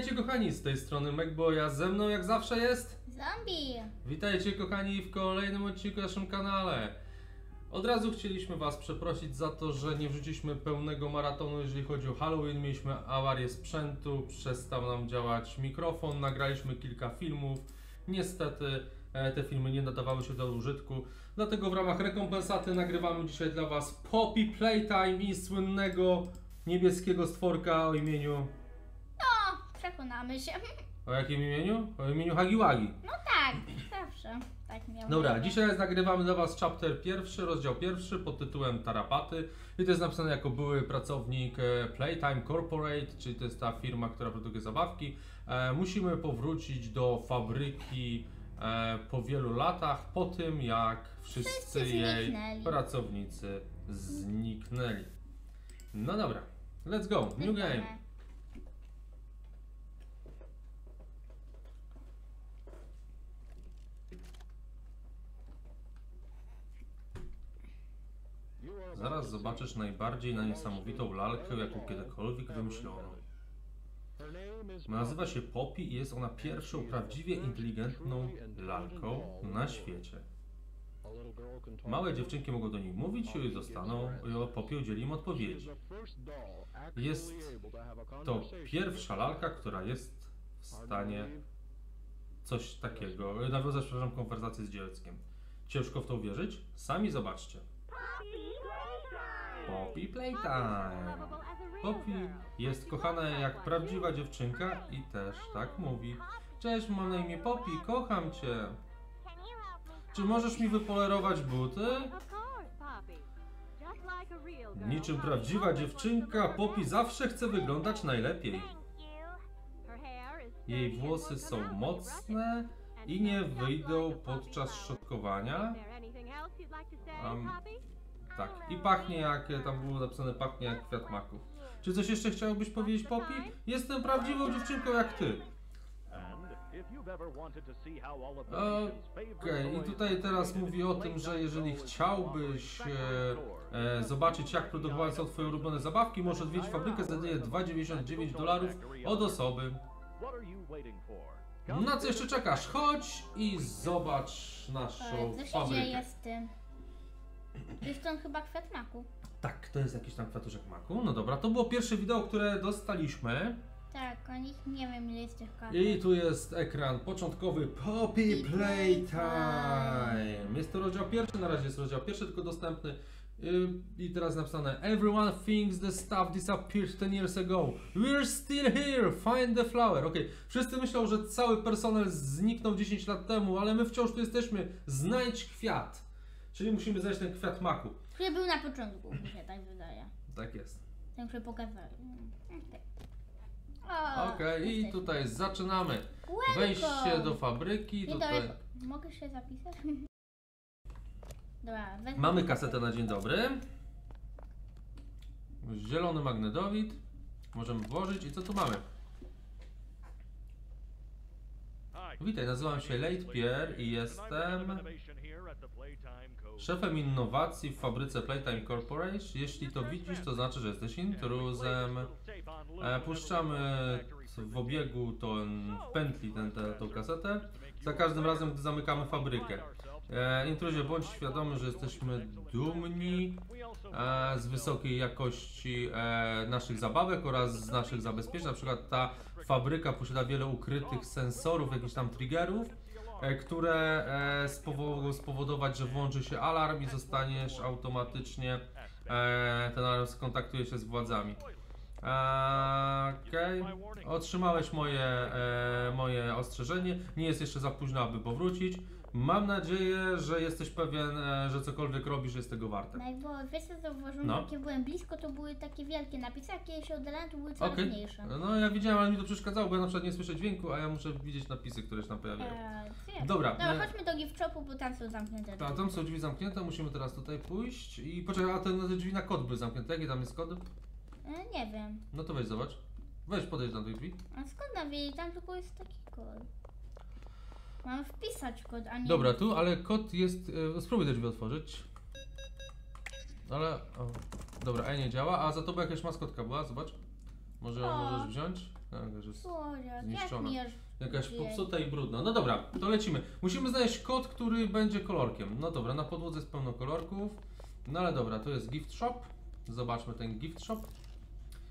Witajcie kochani, z tej strony MekBoy, a ze mną jak zawsze jest... Zombie! Witajcie kochani w kolejnym odcinku na naszym kanale. Od razu chcieliśmy was przeprosić za to, że nie wrzuciliśmy pełnego maratonu, jeżeli chodzi o Halloween. Mieliśmy awarię sprzętu, przestał nam działać mikrofon, nagraliśmy kilka filmów. Niestety te filmy nie nadawały się do użytku, dlatego w ramach rekompensaty nagrywamy dzisiaj dla was Poppy Playtime i słynnego niebieskiego stworka o imieniu... No, przekonamy się. O jakim imieniu? O imieniu Huggy Wuggy. No tak, zawsze tak miałem. Dobra, dzisiaj nagrywamy dla was chapter 1, rozdział 1 pod tytułem Tarapaty. I to jest napisane jako były pracownik Playtime Corporate, czyli to jest ta firma, która produkuje zabawki. Musimy powrócić do fabryki po wielu latach, po tym jak wszyscy jej pracownicy zniknęli. No dobra, let's go, new game. Zaraz zobaczysz najbardziej na niesamowitą lalkę, jaką kiedykolwiek wymyślono. Nazywa się Poppy i jest ona pierwszą prawdziwie inteligentną lalką na świecie. Małe dziewczynki mogą do niej mówić i dostaną, Poppy udzieli im odpowiedzi. Jest to pierwsza lalka, która jest w stanie coś takiego, nawiązać, przepraszam, konwersację z dzieckiem. Ciężko w to uwierzyć? Sami zobaczcie. Poppy Playtime! Poppy jest kochana jak prawdziwa dziewczynka i też tak mówi. Cześć, mam na imię Poppy, kocham cię. Czy możesz mi wypolerować buty? Niczym prawdziwa dziewczynka, Poppy zawsze chce wyglądać najlepiej. Jej włosy są mocne i nie wyjdą podczas szczotkowania. Tak, i pachnie jak, tam było napisane, pachnie jak kwiat maku. Czy coś jeszcze chciałbyś powiedzieć, Poppy? Jestem prawdziwą dziewczynką jak ty. Okej, i tutaj teraz mówi o tym, że jeżeli chciałbyś zobaczyć, jak produkowane są twoje ulubione zabawki, możesz odwiedzić fabrykę za jedynie $2,99 od osoby. Na co jeszcze czekasz? Chodź i zobacz naszą fabrykę. Jest to chyba kwiat maku. Tak, to jest jakiś tam kwiatuszek maku. No dobra, to było pierwsze wideo, które dostaliśmy. Tak, o nich nie wiem, ile jest tych kartek. I tu jest ekran początkowy Poppy Playtime. Jest to rozdział 1, na razie jest rozdział 1 tylko dostępny. I teraz napisane: Everyone thinks the stuff disappeared 10 years ago. We're still here, find the flower. Okej, wszyscy myślą, że cały personel zniknął 10 lat temu, ale my wciąż tu jesteśmy. Znajdź kwiat. Czyli musimy znaleźć ten kwiat maku. Który był na początku, mi się tak wydaje. Tak jest. Ten, który pokazali. Okej, i tutaj zaczynamy. Wejście do fabryki. Tutaj... Mogę się zapisać? Dobra, wezmę. Mamy kasetę na dzień dobry. Zielony magnetowid. Możemy włożyć. I co tu mamy? Witaj, nazywam się Late Pierre i jestem szefem innowacji w fabryce Playtime Corporate. Jeśli to widzisz, to znaczy, że jesteś intruzem. Puszczamy w obiegu w pętli tą kasetę za każdym razem, gdy zamykamy fabrykę. Intruzie, bądź świadomy, że jesteśmy dumni z wysokiej jakości naszych zabawek oraz z naszych zabezpieczeń. Na przykład ta fabryka posiada wiele ukrytych sensorów, jakichś tam triggerów, które mogą spowodować, że włączy się alarm i zostaniesz automatycznie, ten alarm skontaktuje się z władzami. Okej, otrzymałeś moje ostrzeżenie, nie jest jeszcze za późno, aby powrócić. Mam nadzieję, że jesteś pewien, że cokolwiek robisz jest tego warte. No bo wiesz co, zauważyłem, no, jak byłem blisko, to były takie wielkie napisy, a kiedy się oddalałem, to były coraz mniejsze. No ja widziałem, ale mi to przeszkadzało, bo ja na przykład nie słyszę dźwięku, a ja muszę widzieć napisy, które się tam pojawiają. Dobra, chodźmy do gift shopu, bo tam są zamknięte drzwi. Tam są drzwi zamknięte, musimy teraz tutaj pójść i poczekaj, a te drzwi na kod były zamknięte, jakie tam jest kod? Nie wiem. No to weź zobacz, weź podejdź do tych drzwi. A skąd nam wiedzieć, tam tylko jest taki kod. Mam wpisać kod, a nie... Dobra, tu, ale kod jest... spróbuj te drzwi otworzyć. Ale... O, dobra, nie działa, a za tobą jakaś maskotka była, zobacz. Może ją możesz wziąć. Tak, już jest zniszczona. Jakaś popsuta i brudna. No dobra, to lecimy. Musimy znaleźć kod, który będzie kolorkiem. No dobra, na podłodze jest pełno kolorków. No ale dobra, to jest gift shop. Zobaczmy ten gift shop.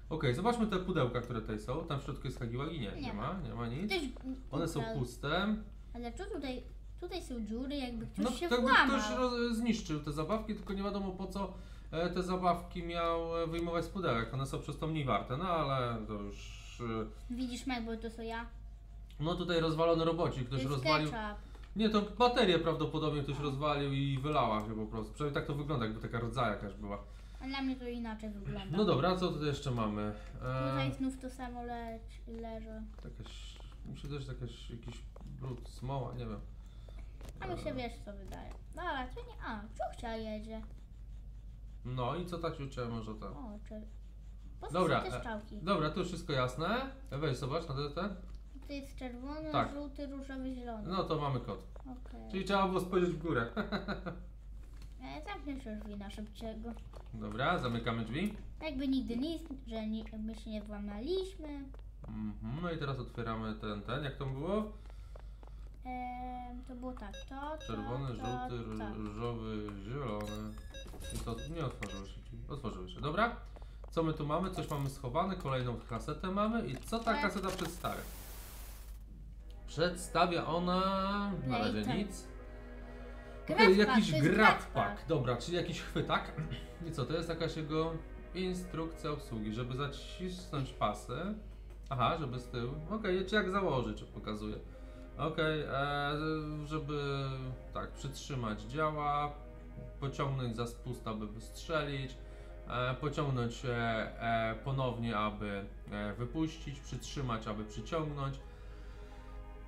Ok, zobaczmy te pudełka, które tutaj są. Tam w środku jest Huggy Wuggy. Nie ma nic. One są puste. Ale co tutaj? Tutaj są dziury, jakby ktoś się włamał. No tak, ktoś zniszczył te zabawki, tylko nie wiadomo po co te zabawki miał wyjmować z pudełek. One są przez to mniej warte, no ale to już... Widzisz, MekBoy, to co ja? No tutaj rozwalony robocik, ktoś rozwalił... Ketchup. Nie, to baterię prawdopodobnie ktoś rozwalił i wylała się po prostu. Przynajmniej tak to wygląda, jakby taka rdza jakaś była. A dla mnie to inaczej wygląda. No dobra, co tutaj jeszcze mamy? Tutaj znów to samo leży. Jakaś... Musi też jakiś brud, smoła, nie wiem. A mi się wiesz co wydaje. No ale to nie... A, ciuchcia jedzie. No i co ta ciuchcia może tak? O, czyli... Dobra, dobra, to już wszystko jasne. Weź zobacz na te. To jest czerwony, tak. Żółty, różowy, zielony. No to mamy kod. Okay. Czyli trzeba było spojrzeć w górę. Zamknę się drzwi na szybciego. Dobra, zamykamy drzwi. Jakby nigdy nic, że my się nie włamaliśmy. No i teraz otwieramy ten, jak to było? To było tak, to czerwony, żółty, tak. Różowy, zielony. I to nie otworzyło się. Otworzyło się, dobra. Co my tu mamy? Coś mamy schowane, kolejną kasetę mamy i co ta kaseta przedstawia? Przedstawia ona... na razie nic. Okay, jakiś gratpak. Dobra, czyli jakiś chwytak. I co, to jest jakaś jego instrukcja obsługi, żeby zacisnąć pasy. Aha, żeby z tyłu. Okej, czy jak założyć, czy pokazuje. Żeby tak, przytrzymać działa, pociągnąć za spust, aby wystrzelić. Pociągnąć ponownie, aby wypuścić, przytrzymać, aby przyciągnąć.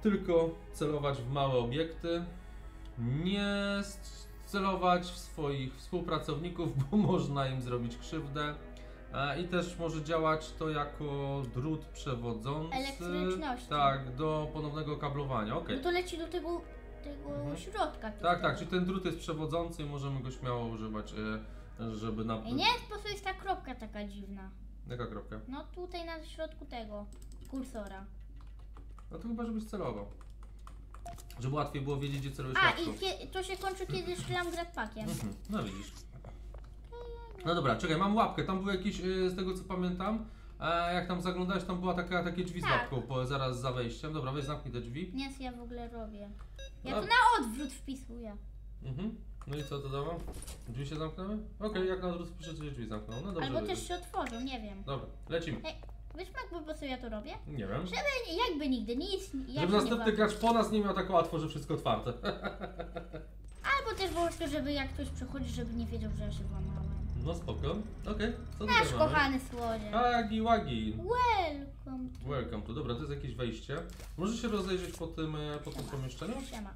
Tylko celować w małe obiekty. Nie celować w swoich współpracowników, bo można im zrobić krzywdę. I też może działać to jako drut przewodzący. Elektryczności. Tak, do ponownego kablowania. Okay. No to leci do tego środka. Tak, czyli ten drut jest przewodzący i możemy go śmiało używać. Żeby na... Nie, po prostu jest ta kropka taka dziwna. Jaka kropka? No tutaj na środku tego kursora. No to chyba żebyś celował. Żeby łatwiej było wiedzieć, gdzie celujesz. I to się kończy, kiedy strzelam gratpakiem. No widzisz. No dobra, czekaj, mam łapkę. Tam był jakiś, z tego co pamiętam, jak tam zaglądałeś, tam była takie drzwi z łapką, zaraz za wejściem. Dobra, weź zamknij te drzwi. Nie, ja w ogóle robię. Ja to na odwrót wpisuję. No i co to dało? Drzwi się zamknęły? Okej, jak na odwrót piszę, że drzwi zamknął. No dobrze. Albo też się otworzą, nie wiem. Dobra, lecimy. Wiesz, MekBoy, po co ja to robię? Nie wiem. Żeby jakby nigdy nic... Żeby następny gracz po nas nie miał tak łatwo, że wszystko otwarte. Albo też po prostu, żeby jak ktoś przychodzi, żeby nie wiedział, że ja się włamałem. No spoko. Co tutaj mamy? Nasz kochany słodziak. Huggy Wuggy. Welcome to. Welcome to. Dobra, to jest jakieś wejście. Możesz się rozejrzeć po tym pomieszczeniu? Siema.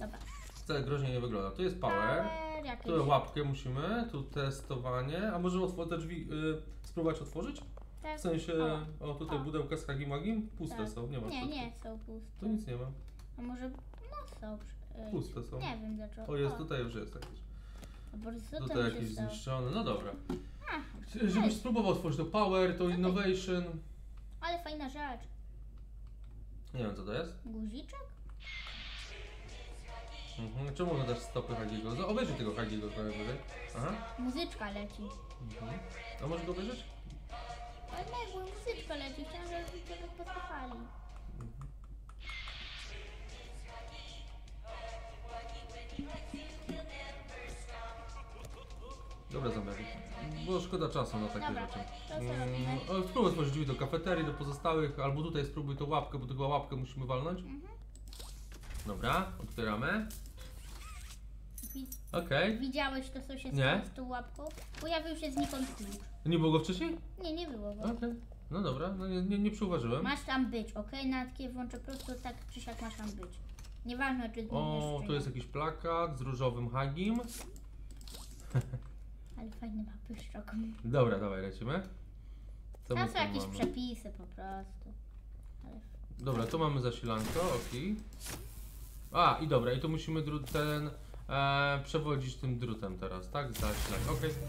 Dobra. Wcale groźnie nie wygląda. Tu jest power, tu łapkę musimy, tu testowanie, a możemy te drzwi spróbować otworzyć? Tak. W sensie, tutaj budełka z Huggy Wuggy puste są, nie ma. Nie, są puste. Tu nic nie ma. A może, są. Puste są. Nie wiem dlaczego. Jest, tutaj już jest jakieś. Tutaj jakieś zniszczone, no dobra. Żebyś spróbował otworzyć to power, to innovation. Ale fajna rzecz. Nie wiem co to jest. Guziczek? Czemu wydasz stopy Huggy'ego? Obejrzyj tego Huggy'ego najwyżej. Muzyczka leci. A możesz go obejrzeć? Ale nie, bo muzyczka leci. Chciałam, żebyście go posłuchali. Dobra, zamierzam. Bo szkoda czasu na takie rzeczy. Spróbuj otworzyć drzwi do kafeterii, do pozostałych, albo tutaj spróbuj tą łapkę, bo tylko łapkę musimy walnąć. Dobra, otwieramy. Widziałeś to, co się stało z tą łapką? Pojawił się znikąd klucz. Nie było go wcześniej? Nie było go. No dobra, nie przyuważyłem. Masz tam być, na takie włączę prosto, tak czy siak masz tam być. Nieważne, czy tu jest jakiś plakat z różowym Huggym. Ale fajny ma pyszczok. Dobra, dawaj, lecimy. Tam są jakieś przepisy po prostu. Dobra, tu mamy zasilanko, i dobra, i to musimy drut ten przewodzić tym drutem teraz, tak?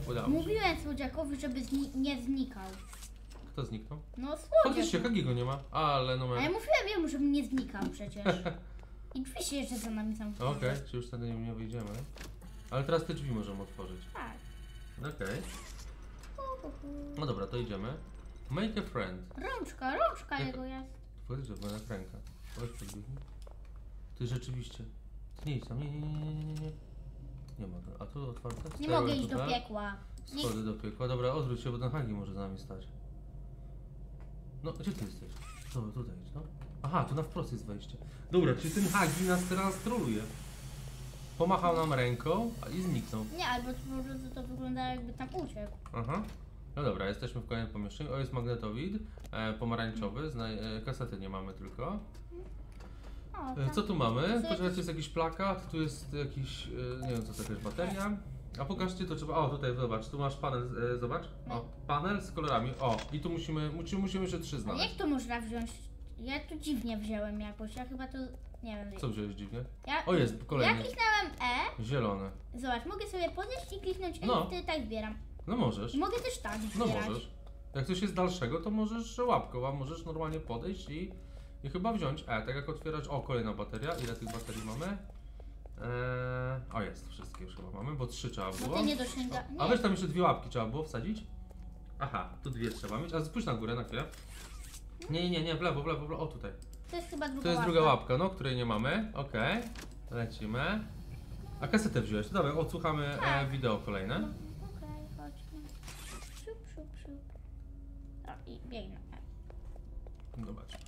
Udało się. Mówiłem słodziakowi, żeby nie znikał. Kto zniknął? No słodziak. Faktycznie, Huggiego nie ma. Ale no. A ja mówiłem jemu, żebym nie znikał przecież. I drzwi się jeszcze za nami tam. Okej, czy już wtedy nie wyjdziemy. Ale teraz te drzwi możemy otworzyć. Tak. Okej. No dobra, to idziemy. Make a friend. Rączka jego jest. Powiedz, że była jak ręka. Ty rzeczywiście. Ty nie idź tam, nie. Nie mogę. A tu otwarte? Nie mogę iść do piekła. Schody do piekła. Dobra, odwróć się, bo ten Huggy może z nami stać. No, gdzie ty jesteś? Dobra, tutaj idź, no. Aha, tu na wprost jest wejście. Dobra, czyli ten Huggy nas teraz troluje. Pomachał nam ręką i zniknął. Nie, albo może to wyglądało, jakby tam uciekł. Aha. No dobra, jesteśmy w kolejnym pomieszczeniu. O, jest magnetowid, pomarańczowy, kasety nie mamy tylko. Co tu mamy? Poczekajcie, jest jakiś plakat, tu jest jakiś, nie wiem co to jest, bateria. A pokażcie to trzeba, o tutaj zobacz, tu masz panel, zobacz. O, panel z kolorami, o i tu musimy jeszcze 3 znaleźć. A jak to można wziąć? Ja tu dziwnie wziąłem jakoś, ja chyba to, nie wiem. Co wziąłeś dziwnie? Ja, o jest, kolejny. Ja kliknąłem E. Zielone. Zobacz, mogę sobie podejść i kliknąć E i wtedy tak zbieram. No możesz. Mogę też tak zbierać. No możesz. Jak coś jest dalszego, to możesz łapką, a możesz normalnie podejść i chyba wziąć. Tak jak otwierasz. O, kolejna bateria. Ile tych baterii mamy? O, jest. Wszystkie już chyba mamy, bo 3 trzeba było. No to nie dosięga. Nie. A wiesz, tam jeszcze 2 łapki trzeba było wsadzić? Aha, tu 2 trzeba mieć. A spójrz na górę na chwilę. Nie, w lewo. O, tutaj. To jest chyba druga łapka. To jest druga łapka, no, której nie mamy. Okej. Lecimy. A kasetę wziąłeś. To dawaj, odsłuchamy wideo kolejne. No. I biegnę. Zobaczmy.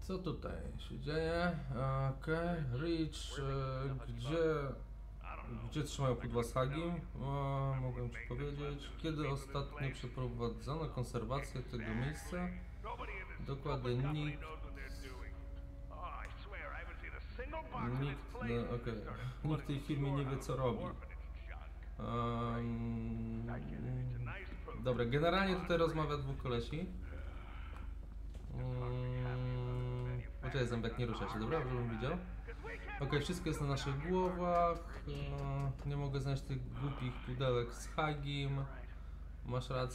Co tutaj się dzieje? Okej. Rich, gdzie trzymają pudła z Huggym? Mogę ci powiedzieć. Kiedy ostatnio przeprowadzono konserwację tego miejsca? Dokładnie nikt. Nikt w tej firmie nie wie co robi. Dobra, generalnie tutaj rozmawia 2 kolesi. Poczekaj, zębek, nie rusza się, dobra? Żebym widział. Okej, wszystko jest na naszych głowach. Nie mogę znaleźć tych głupich pudełek z Huggym.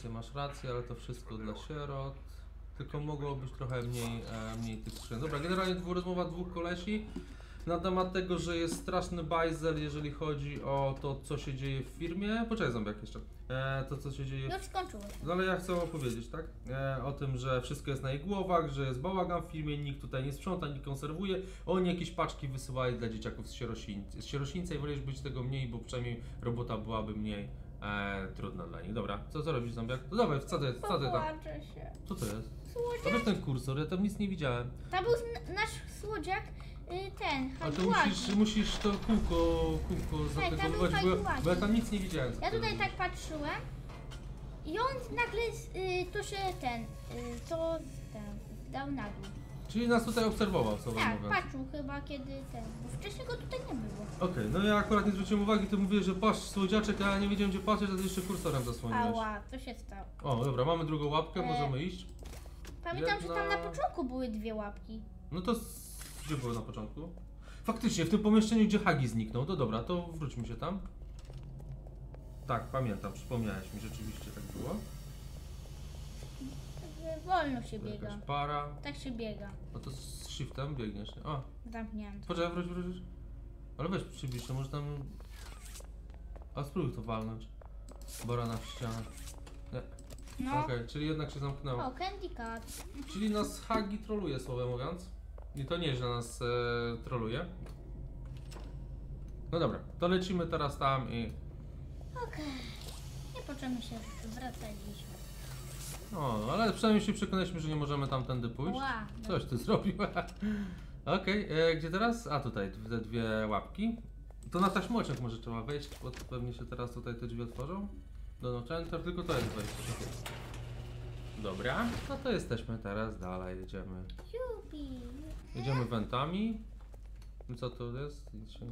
Masz rację, ale to wszystko dla sierot. Tylko mogło być trochę mniej tych skrzyń. Dobra, generalnie rozmowa 2 kolesi. Na temat tego, że jest straszny bajzel, jeżeli chodzi o to, co się dzieje w firmie. Poczekaj, Zombie, jeszcze. To, co się dzieje. No już skończyło. No ale ja chcę opowiedzieć, tak? O tym, że wszystko jest na ich głowach, że jest bałagan w firmie, nikt tutaj nie sprząta, nikt konserwuje. Oni jakieś paczki wysyłali dla dzieciaków z sierocińca i woleliśmy być tego mniej, bo przynajmniej robota byłaby mniej trudna dla nich. Dobra, co robisz, Zombie? No dawaj, wcadzę tam. Co to jest? Słodziak? To jest ten kursor, ja tam nic nie widziałem. To był nasz słodziak. A to musisz to kółko zategować, bo ja tam nic nie widziałem. Ja tutaj tak patrzyłem i on nagle dał nagle. Czyli nas tutaj obserwował, co wam mówię. Tak, patrzył chyba kiedy ten, bo wcześniej go tutaj nie było. Okej, no ja akurat nie zwróciłem uwagi, ty mówiłeś, że patrz słodziaczek, a ja nie wiedziałem gdzie patrzeć, a ty jeszcze kursorem zasłoniłeś. Ała, co się stało? O, dobra, mamy drugą łapkę, możemy iść. Pamiętam, że tam na początku były 2 łapki. No to... Gdzie było na początku? Faktycznie, w tym pomieszczeniu, gdzie Huggy zniknął. No dobra, to wróćmy się tam. Tak, pamiętam, przypomniałeś mi, rzeczywiście tak było. Wolno się biega. Jakaś para. Tak się biega. No to z shiftem biegniesz, nie? O! Zamknięty. Poczekaj, wróć. Ale weź przybliż, może tam... A spróbuj to walnąć. Barana w ścianę. Nie. No. Okej, czyli jednak się zamknęło. O, Candy Cat. Czyli nas Huggy troluje, słowem mówiąc. I to nieźle nas troluje. No dobra, to lecimy teraz tam i... Okej. Nie poczemy się wracać dziś. No, ale przynajmniej się przekonaliśmy, że nie możemy tamtędy pójść. Ła, coś ty zrobiła. Okej, gdzie teraz? A tutaj, te 2 łapki. To na taśmoczek może trzeba wejść, bo pewnie się teraz tutaj te drzwi otworzą. Enter, tylko to jest wejście. Dobra, no to jesteśmy teraz dalej, jedziemy. Jedziemy wentami. Co to jest?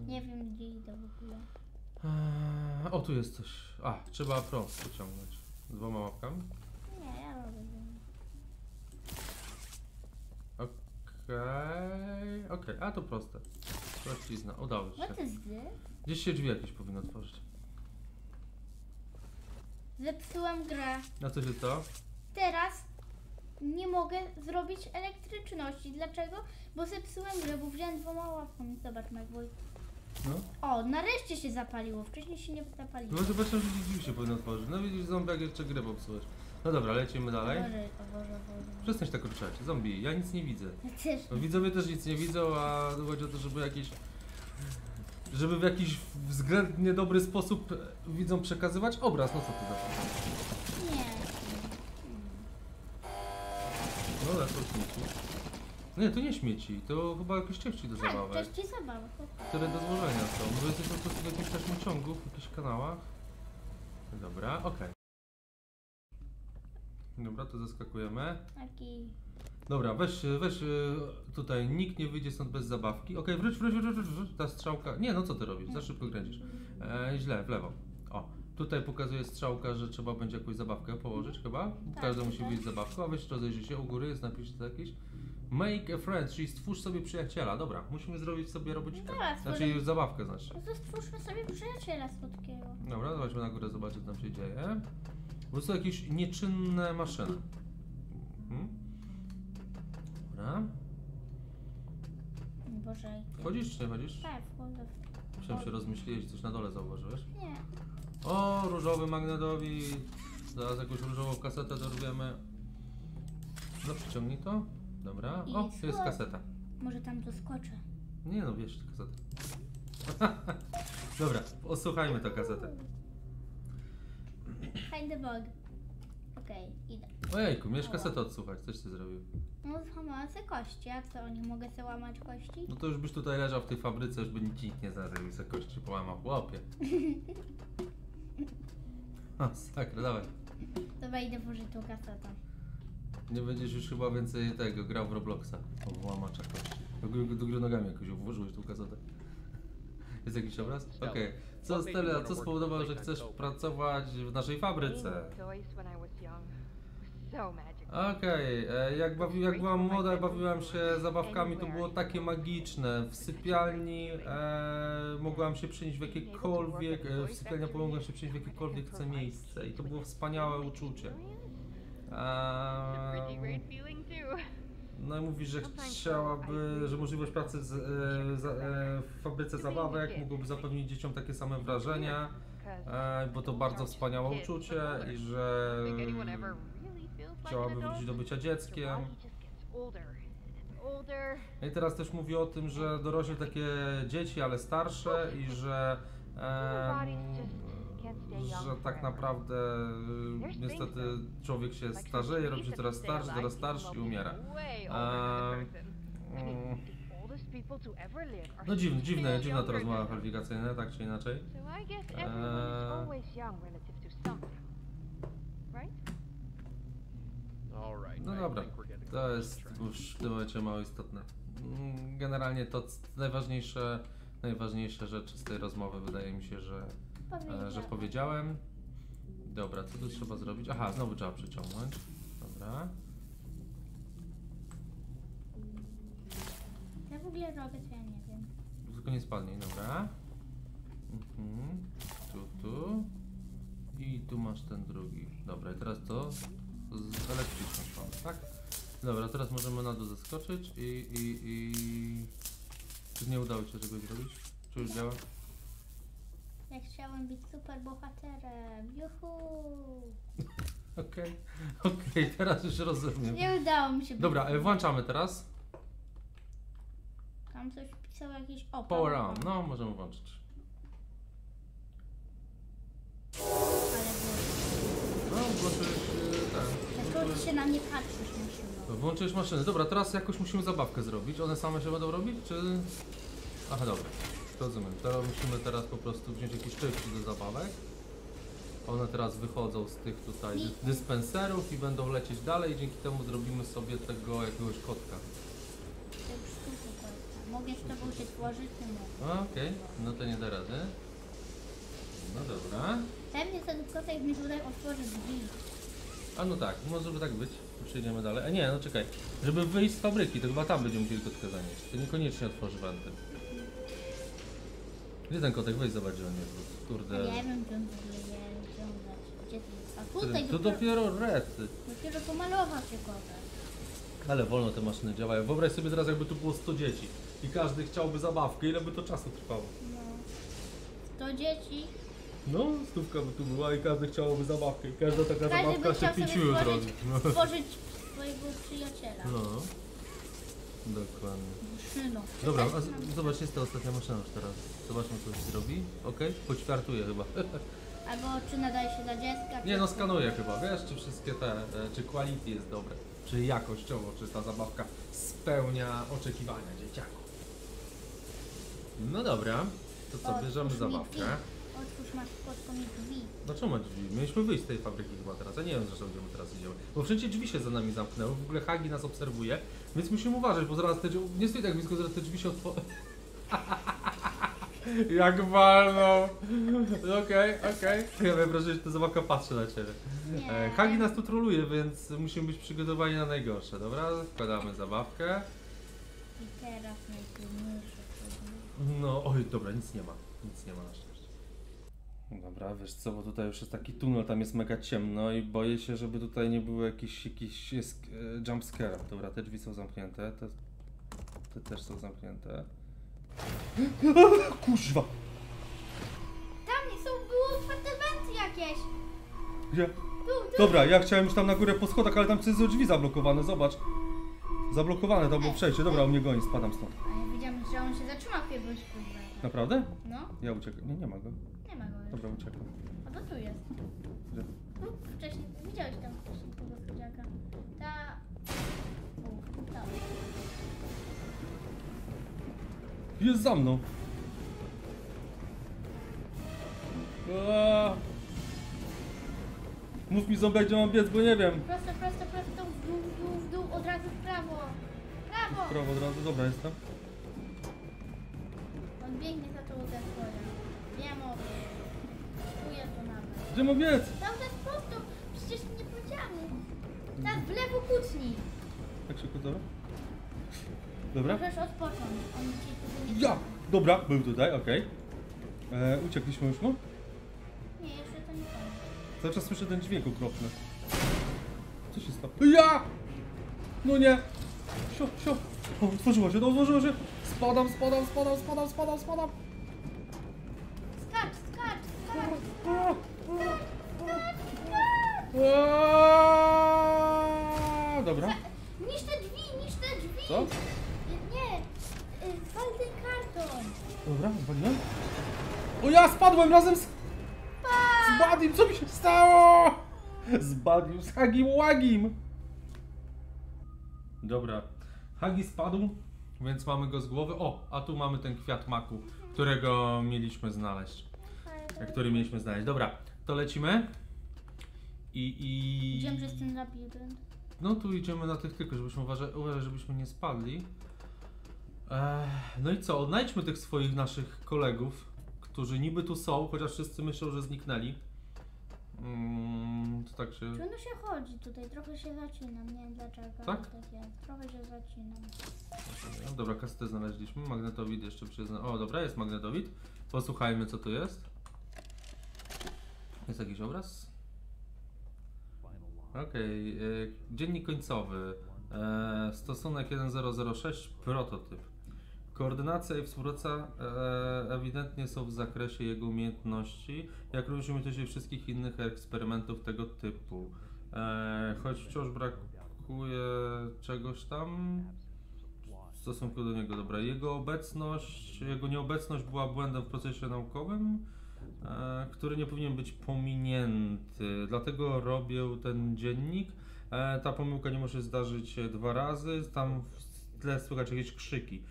Nie wiem gdzie idę w ogóle. O, tu jest coś. A, trzeba prąd wyciągnąć. 2 łapkami. Nie, ja mogę. Okej, a to proste. Prościzna, udało się. Gdzieś się drzwi jakieś powinno otworzyć. Zepsułam grę. Na co się to? Teraz nie mogę zrobić elektryczności. Dlaczego? Bo zepsułem grę, bo wziąłem dwoma łapkami. Zobacz, MekBoy. No. O, nareszcie się zapaliło. Wcześniej się nie zapaliło. No zobaczmy, że dziś się powinno otworzyć. No widzisz, zombie, jak jeszcze grę popsułeś. No dobra, lecimy dalej. O Boże. Przestań tak krzyczeć. Zombie, ja nic nie widzę. No, widzowie też nic nie widzą, a chodzi o to, żeby jakieś... żeby w jakiś względnie dobry sposób widzom przekazywać obraz. No co ty za... Nie. No lecz to śmieci. Nie, to nie śmieci, to chyba jakieś części do zabawek. Tak, części zabawek. Które do złożenia są. Bo jesteśmy po prostu w jakimś taśmociągu, w jakichś kanałach. Dobra, okej. Dobra, to zaskakujemy. Taki. Dobra, weź tutaj, nikt nie wyjdzie stąd bez zabawki. Okej, wróć, ta strzałka. Nie, no co ty robisz? Za szybko kręcisz. Źle, w lewo. O, tutaj pokazuje strzałka, że trzeba będzie jakąś zabawkę położyć chyba. Każdy musi wyjść zabawką, a weź rozejrzyj się, u góry jest napis jakiś. Make a friend, czyli stwórz sobie przyjaciela. Dobra, musimy zrobić sobie robocikę. Znaczy zabawkę znaczy. No to stwórzmy sobie przyjaciela słodkiego. Dobra, zobaczmy na górę, zobaczmy co tam się dzieje. Bo są jakieś nieczynne maszyny. Dobra. Boże. Chodzisz czy nie chodzisz? Tak, wchodzę. Musiałem się rozmyślić, coś na dole zauważyłeś? Nie. O, różowy magnetowi. Zaraz jakąś różową kasetę dorwiemy. No przyciągnij to. Dobra. I o, tu jest kaseta. Może tam doskoczę. Nie no, wiesz, kaseta. Dobra, posłuchajmy tę kasetę. Hajdę bog. Okej, idę. Ojejku, miałeś kasetę odsłuchać, coś ty zrobił. No złamałam sobie kości, a co, oni mogę sobie łamać kości? No to już byś tutaj leżał w tej fabryce, już by nic nie znalazł i sobie kości połamał, chłopie. O, sakra, dawaj. Dobra, idę włożyć tą kasetę. Nie będziesz już chyba więcej tego, grał w Robloxa. O, łamacza kości. Do góry nogami jakoś włożyłeś tą kasetę. Jest jakiś obraz? Okej. Okay. Co spowodowało, że chcesz pracować w naszej fabryce? Okej, okay. Jak byłam młoda, bawiłam się zabawkami, to było takie magiczne. W sypialni mogłam się przenieść w jakiekolwiek... w sypialni mogłam się przenieść w jakiekolwiek chcę miejsce i to było wspaniałe uczucie. No i mówisz, że chciałaby, że możliwość pracy w fabryce zabawek mogłoby zapewnić dzieciom takie same wrażenia, bo to bardzo wspaniałe uczucie i że chciałaby wrócić do bycia dzieckiem. No i teraz też mówi o tym, że dorośli takie dzieci, ale starsze i że tak naprawdę niestety człowiek się starzeje, robi się coraz starszy i umiera. No dziwna to rozmowa kwalifikacyjna, tak czy inaczej. No dobra, to jest już w tym momencie mało istotne. Generalnie to najważniejsze rzeczy z tej rozmowy wydaje mi się, że powiedziałem. Dobra, co tu trzeba zrobić? Aha, znowu trzeba przeciągnąć. Dobra. Ja w ogóle robię, to ja nie wiem. Tylko nie spadnij, dobra. Tu. I tu masz ten drugi. Dobra, i teraz to z elektryczną szpalą, tak? Dobra, teraz możemy na dół zaskoczyć i... Czy nie udało ci się czegoś zrobić? Czy już działa? Ja chciałem być super bohaterem. Juhu! Okej, teraz już rozumiem. Nie udało mi się. Dobra, włączamy teraz. Tam coś pisało jakieś opał. Power on, no możemy włączyć. No, włączysz ten. Tak, się na mnie patrzysz maszynę. Włączysz maszynę. Dobra, teraz jakoś musimy zabawkę zrobić. One same się będą robić, czy... Aha, dobra. Rozumiem, teraz musimy po prostu wziąć jakieś części do zabawek. One teraz wychodzą z tych tutaj dyspenserów i będą lecieć dalej. Dzięki temu zrobimy sobie tego jakiegoś kotka. Mogę z tobą się tworzyć, czy mogę? Okej, no to nie da rady. No dobra. Pewnie ten kotek mi tutaj otworzy drzwi. A no tak, może by tak być. Przejdziemy dalej. A nie, no czekaj. Żeby wyjść z fabryki, to chyba tam będziemy musieli kotka zanieść. To niekoniecznie otworzy wenty. Gdzie ten kotek? Weź zobacz, gdzie on jest. Kurde. Nie wiem, gdzie on wygląda. Gdzie to jest? A tutaj to dopiero recy. Dopiero pomalować wygląda. Ale wolno te maszyny działają. Wyobraź sobie teraz, jakby tu było 100 dzieci i każdy chciałby zabawkę, ile by to czasu trwało? No. 100 dzieci? No, 100 by tu była i każdy chciałoby zabawkę. I każda taka zabawka się piciu już robi. Stworzyć swojego przyjaciela. No. Dokładnie. Maszyno. Dobra, a zobacz, jest ta ostatnia maszyna już teraz. Zobaczmy, co się zrobi. Okej, poćwiartuje chyba. Albo czy nadaje się dla dziecka? Nie, no skanuje chyba, wiesz, czy wszystkie te, czy quality jest dobre, czy jakościowo, czy ta zabawka spełnia oczekiwania dzieciaków. No dobra, to co, bierzemy zabawkę. Otwórz, masz pod mi drzwi. Dlaczego ma drzwi? Mieliśmy wyjść z tej fabryki chyba teraz, ja nie wiem zresztą, gdzie my teraz idziemy. Bo wszędzie drzwi się za nami zamknęły, w ogóle Huggy nas obserwuje, więc musimy uważać, bo zaraz te drzwi, nie stój tak blisko, zaraz te drzwi się otworzą. Jak walną! Okej. Ja mam wrażenie, że ta zabawka patrzy na ciebie. Huggy nas tu troluje, więc musimy być przygotowani na najgorsze, dobra? Wkładamy zabawkę. I teraz najtrudniejsze. No, oj, dobra, nic nie ma. Nic nie ma na szczęście. Dobra, wiesz co, bo tutaj już jest taki tunel, tam jest mega ciemno i boję się, żeby tutaj nie było jakiś jumpscare. Dobra, te drzwi są zamknięte, te też są zamknięte. Kuźwa! Tam nie są, były otwarte wenty jakieś! Gdzie? Tu. Dobra, ja chciałem już tam na górę po schodach, ale tam są drzwi zablokowane, zobacz. Zablokowane to było przejście, dobra, on mnie goni, spadam stąd. Ale widziałem, że on się zatrzymał w jakimś punkcie. Naprawdę? No. Ja uciekam, nie ma go. Nie ma go już. Dobra, uciekam. A to tu jest. Gdzie? Wcześniej, widziałeś tam wcześniej tego spodziaka. Ta... Jest za mną! Aaaa. Mów mi, Zombie, gdzie mam biec, bo nie wiem! Prosto, w dół, od razu w prawo! Prawo! W prawo od razu, dobra, jestem. On biegnie za tą deskorę. Nie mogę. Czuję to nawet. Gdzie mam biec? Tam też prosto, przecież nie powiedziałem. Tam w lewo kucnij! Tak się kucnęło? Dobra? Możesz odpocząć, on cię tutaj... Ja! Dobra, był tutaj, okej. Uciekliśmy już mu? Nie, jeszcze to nie koniec. Cały czas słyszę ten dźwięk okropny. Co się stało? Ja! No nie! Sio! O, otworzyło się! Spadam! Skacz! Dobra. Niż te drzwi! Co? Wal ten karton! Dobra, zwaliłem. O, ja spadłem razem z Badim! Co mi się stało? Z Badim, z Huggy Wuggym! Dobra, Huggy spadł, więc mamy go z głowy. O, a tu mamy ten kwiat maku, którego mieliśmy znaleźć. Dobra, to lecimy. Idziemy przez ten labirynt. No tu idziemy na tych tylko, żebyśmy uważali, żebyśmy nie spadli. No i co? Odnajdźmy tych swoich naszych kolegów, którzy niby tu są, chociaż wszyscy myślą, że zniknęli. To tak się... Trudno się chodzi tutaj, trochę się zacinam, nie wiem dlaczego. Tak? Tak jest. Trochę się zacinam. No dobra, kasetę znaleźliśmy, magnetowid jeszcze przyznam. O dobra, jest magnetowid. Posłuchajmy, co tu jest. Jest jakiś obraz? Okej, dziennik końcowy. Stosunek 1006, prototyp. Koordynacja i współpraca ewidentnie są w zakresie jego umiejętności, jak również umiejętności wszystkich innych eksperymentów tego typu. Choć wciąż brakuje czegoś tam w stosunku do niego. Dobra, jego nieobecność była błędem w procesie naukowym, który nie powinien być pominięty. Dlatego robię ten dziennik. Ta pomyłka nie może zdarzyć dwa razy, tam w tle słychać jakieś krzyki.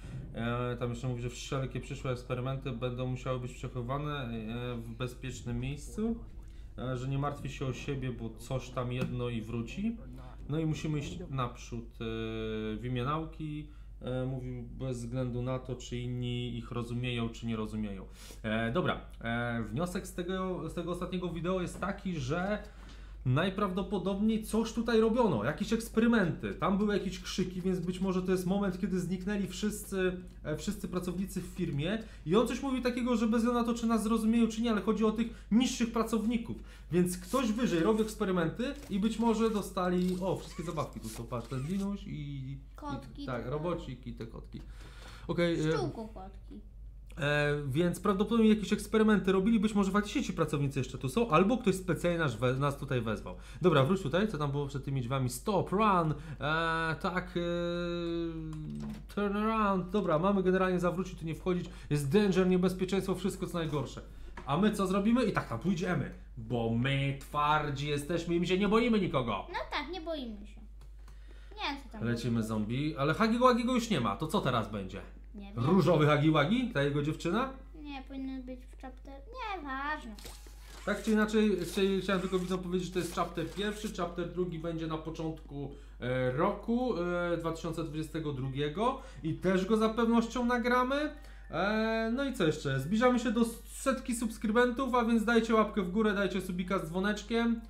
Tam jeszcze mówi, że wszelkie przyszłe eksperymenty będą musiały być przechowywane w bezpiecznym miejscu, że nie martwi się o siebie, bo coś tam jedno i wróci. No i musimy iść naprzód w imię nauki. Mówił bez względu na to, czy inni ich rozumieją, czy nie rozumieją. Dobra, wniosek z tego ostatniego wideo jest taki, że Najprawdopodobniej coś tutaj robiono, jakieś eksperymenty, tam były jakieś krzyki, więc być może to jest moment, kiedy zniknęli wszyscy pracownicy w firmie i on coś mówi takiego, że bez względu na to, czy nas zrozumieją, czy nie, ale chodzi o tych niższych pracowników, więc ktoś wyżej robił eksperymenty i być może dostali, o, wszystkie zabawki tu są, patrz, ten dinuś i kotki, tak, robocik i te kotki. Okay, sztuką kotki. Więc prawdopodobnie jakieś eksperymenty robili, być może faktycznie ci pracownicy jeszcze tu są, albo ktoś specjalnie nas tutaj wezwał. Dobra, wróć tutaj, co tam było przed tymi drzwiami? Stop, run, tak, turn around, dobra, mamy generalnie zawrócić, tu nie wchodzić, jest danger, niebezpieczeństwo, wszystko co najgorsze. A my co zrobimy? I tak tam pójdziemy, bo my twardzi jesteśmy i my się nie boimy nikogo. No tak, nie boimy się. Nie, tam lecimy zombie, ale Huggy Wuggy'ego już nie ma, to co teraz będzie? Nie wiem. Różowy Huggy Wuggy? Ta jego dziewczyna? Nie, powinien być w chapter... Nieważne. Tak czy inaczej, chciałem tylko widzom powiedzieć, że to jest chapter pierwszy, chapter drugi będzie na początku roku 2022 i też go za pewnością nagramy. No i co jeszcze? Zbliżamy się do 100 subskrybentów, a więc dajcie łapkę w górę, dajcie subika z dzwoneczkiem,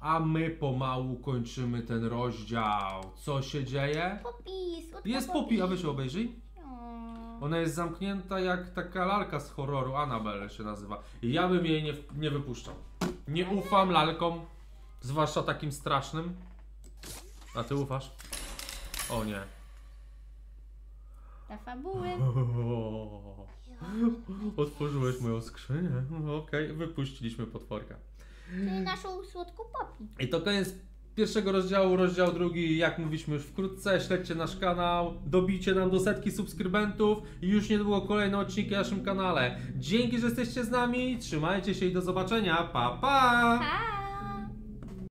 a my pomału kończymy ten rozdział. Co się dzieje? Poppy, jest Poppy, a wy się obejrzyj. Ona jest zamknięta jak taka lalka z horroru, Annabelle się nazywa. Ja bym jej nie wypuszczał. Nie ufam lalkom, zwłaszcza takim strasznym. A ty ufasz? O nie. Ta fabuły. Otworzyłeś moją skrzynię. Okej, wypuściliśmy potworka. Czyli naszą słodką Poppy. I to koniec pierwszego rozdziału, rozdział drugi, jak mówiliśmy już wkrótce, śledźcie nasz kanał, dobijcie nam do 100 subskrybentów i już niedługo kolejne odcinki na naszym kanale. Dzięki, że jesteście z nami, trzymajcie się i do zobaczenia, pa pa!